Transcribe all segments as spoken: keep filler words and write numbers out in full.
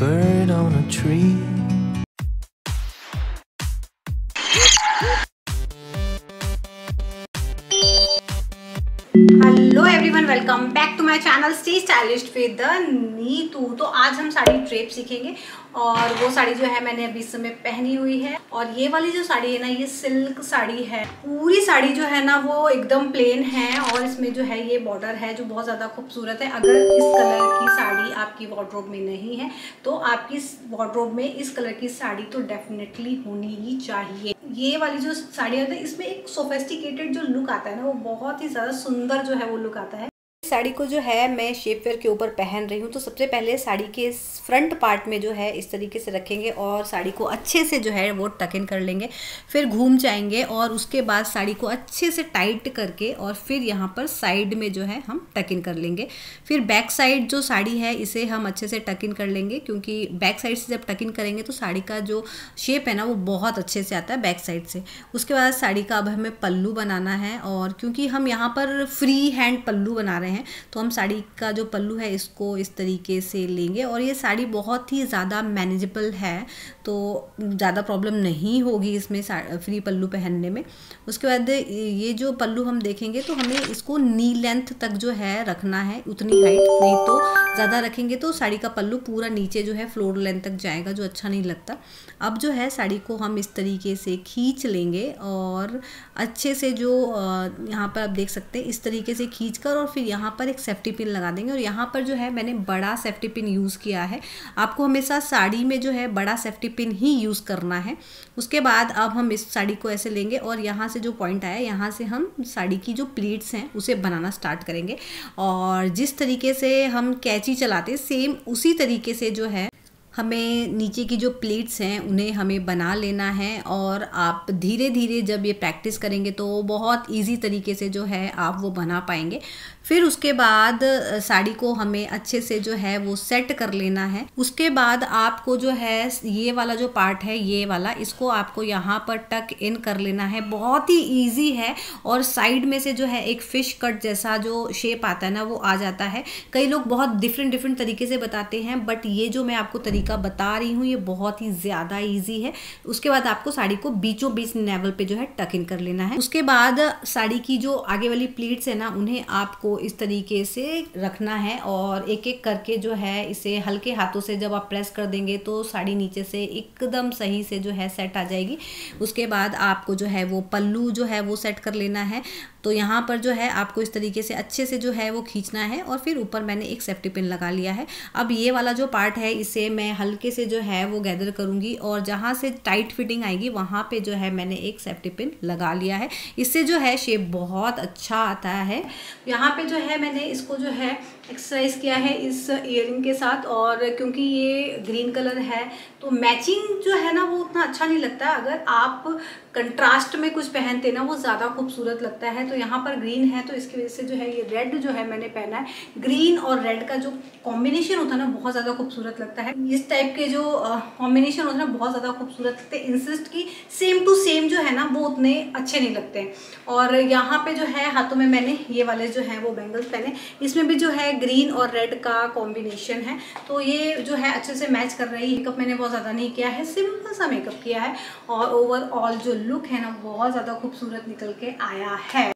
bird on a tree. Hello everyone, welcome back to my channel stay stylish with the Neetu. तो आज हम sari drape सीखेंगे और वो साड़ी जो है मैंने अभी इस समय पहनी हुई है। और ये वाली जो साड़ी है ना, ये सिल्क साड़ी है। पूरी साड़ी जो है ना वो एकदम प्लेन है और इसमें जो है ये बॉर्डर है जो बहुत ज़्यादा खूबसूरत है। अगर इस कलर की साड़ी आपकी वार्डरोब में नहीं है तो आपकी वार्डरोब में इस कलर की साड़ी तो डेफिनेटली होनी ही चाहिए। ये वाली जो साड़ी होती है इसमें एक सोफिस्टिकेटेड जो लुक आता है ना, वो बहुत ही ज़्यादा सुंदर जो है वो लुक आता है। साड़ी को जो है मैं शेपवेयर के ऊपर पहन रही हूँ। तो सबसे पहले साड़ी के फ्रंट पार्ट में जो है इस तरीके से रखेंगे और साड़ी को अच्छे से जो है वो टक इन कर लेंगे, फिर घूम जाएंगे और उसके बाद साड़ी को अच्छे से टाइट करके और फिर यहाँ पर साइड में जो है हम टक इन कर लेंगे। फिर बैक साइड जो साड़ी है इसे हम अच्छे से टक इन कर लेंगे, क्योंकि बैक साइड से जब टक इन करेंगे तो साड़ी का जो शेप है ना वो बहुत अच्छे से आता है बैक साइड से। उसके बाद साड़ी का अब हमें पल्लू बनाना है, और क्योंकि हम यहाँ पर फ्री हैंड पल्लू बना रहे हैं तो हम साड़ी का जो पल्लू है इसको इस तरीके से लेंगे। और ये साड़ी बहुत ही ज़्यादा मैनेजेबल है तो ज़्यादा प्रॉब्लम नहीं होगी इसमें फ्री पल्लू पहनने में। उसके बाद ये जो पल्लू हम देखेंगे तो हमें इसको नी लेंथ तक जो है रखना है, उतनी हाइट नहीं तो ज़्यादा रखेंगे तो साड़ी का पल्लू पूरा नीचे जो है फ्लोर लेंथ तक जाएगा, जो अच्छा नहीं लगता। अब जो है साड़ी को हम इस तरीके से खींच लेंगे और अच्छे से जो यहाँ पर आप देख सकते हैं इस तरीके से खींच कर और फिर यहाँ यहाँ पर एक सेफ्टी पिन लगा देंगे। और यहाँ पर जो है मैंने बड़ा सेफ्टी पिन यूज़ किया है, आपको हमेशा साड़ी में जो है बड़ा सेफ्टी पिन ही यूज़ करना है। उसके बाद अब हम इस साड़ी को ऐसे लेंगे और यहाँ से जो पॉइंट आया यहाँ से हम साड़ी की जो प्लीट्स हैं उसे बनाना स्टार्ट करेंगे। और जिस तरीके से हम कैंची चलाते सेम उसी तरीके से जो है हमें नीचे की जो प्लेट्स हैं उन्हें हमें बना लेना है। और आप धीरे धीरे जब ये प्रैक्टिस करेंगे तो बहुत इजी तरीके से जो है आप वो बना पाएंगे। फिर उसके बाद साड़ी को हमें अच्छे से जो है वो सेट कर लेना है। उसके बाद आपको जो है ये वाला जो पार्ट है ये वाला, इसको आपको यहाँ पर टक इन कर लेना है। बहुत ही ईजी है और साइड में से जो है एक फ़िश कट जैसा जो शेप आता है ना वो आ जाता है। कई लोग बहुत डिफरेंट डिफरेंट तरीके से बताते हैं, बट ये जो मैं आपको तरीके का बता रही हूँ ये बहुत ही ज़्यादा इजी है। उसके बाद आपको साड़ी को बीचों बीच नेवल पे जो है टक इन कर लेना है। उसके बाद साड़ी की जो आगे वाली प्लीट्स है ना उन्हें आपको इस तरीके से रखना है और एक एक करके जो है इसे हल्के हाथों से जब आप प्रेस कर देंगे तो साड़ी नीचे से एकदम सही से जो है सेट आ जाएगी। उसके बाद आपको जो है वो पल्लू जो है वो सेट कर लेना है। तो यहाँ पर जो है आपको इस तरीके से अच्छे से जो है वो खींचना है और फिर ऊपर मैंने एक सेफ्टी पिन लगा लिया है। अब ये वाला जो पार्ट है इसे मैं हल्के से जो है वो गैदर करूँगी और जहाँ से टाइट फिटिंग आएगी वहाँ पे जो है मैंने एक सेफ्टी पिन लगा लिया है। इससे जो है शेप बहुत अच्छा आता है। यहाँ पे जो है मैंने इसको जो है एक्सरसाइज किया है इस ईयरिंग के साथ, और क्योंकि ये ग्रीन कलर है तो मैचिंग जो है ना वो उतना अच्छा नहीं लगता। अगर आप कंट्रास्ट में कुछ पहनते ना वो ज़्यादा खूबसूरत लगता है। तो यहाँ पर ग्रीन है तो इसकी वजह से जो है ये रेड जो है मैंने पहना है। ग्रीन और रेड का जो कॉम्बिनेशन होता है ना बहुत ज़्यादा खूबसूरत लगता है। इस टाइप के जो कॉम्बिनेशन होते हैं ना बहुत ज़्यादा खूबसूरत लगते हैं। इंसिस्ट की सेम टू सेम जो है ना वो उतने अच्छे नहीं लगते हैं। और यहाँ पे जो है हाथों में मैंने ये वाले जो हैं वो बैंगल्स पहने, इसमें भी जो है ग्रीन और रेड का कॉम्बिनेशन है तो ये जो है अच्छे से मैच कर रही है। मेकअप मैंने बहुत ज़्यादा नहीं किया है, सिंपल सा मेकअप किया है और ओवरऑल जो लुक है ना बहुत ज़्यादा खूबसूरत निकल के आया है।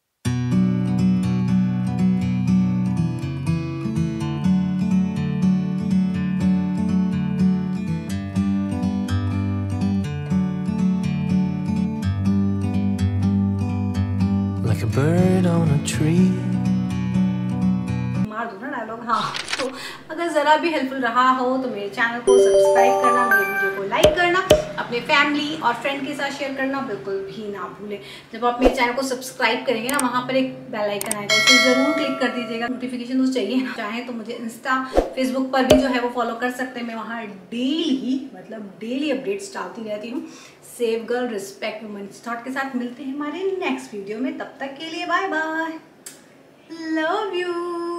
Bird on a tree. मार दो ना डायलॉग। हाँ, तो अगर ज़रा भी हेल्पफुल रहा हो तो मेरे चैनल को सब्सक्राइब करना, मेरे वीडियो को लाइक करना, अपने फैमिली और फ्रेंड के साथ शेयर करना बिल्कुल भी ना भूलें। जब आप मेरे चैनल को सब्सक्राइब करेंगे ना वहाँ पर एक बेल आइकन आएगा, उसे ज़रूर क्लिक कर दीजिएगा। नोटिफिकेशन तो चाहिए ना, चाहे तो मुझे इंस्टा फेसबुक पर भी जो है वो फॉलो कर सकते हैं। मैं वहाँ डेली मतलब डेली अपडेट्स डालती रहती हूँ। Save girl, respect women's thought के साथ मिलते हैं हमारे नेक्स्ट वीडियो में। तब तक के लिए बाय बाय, लव यू।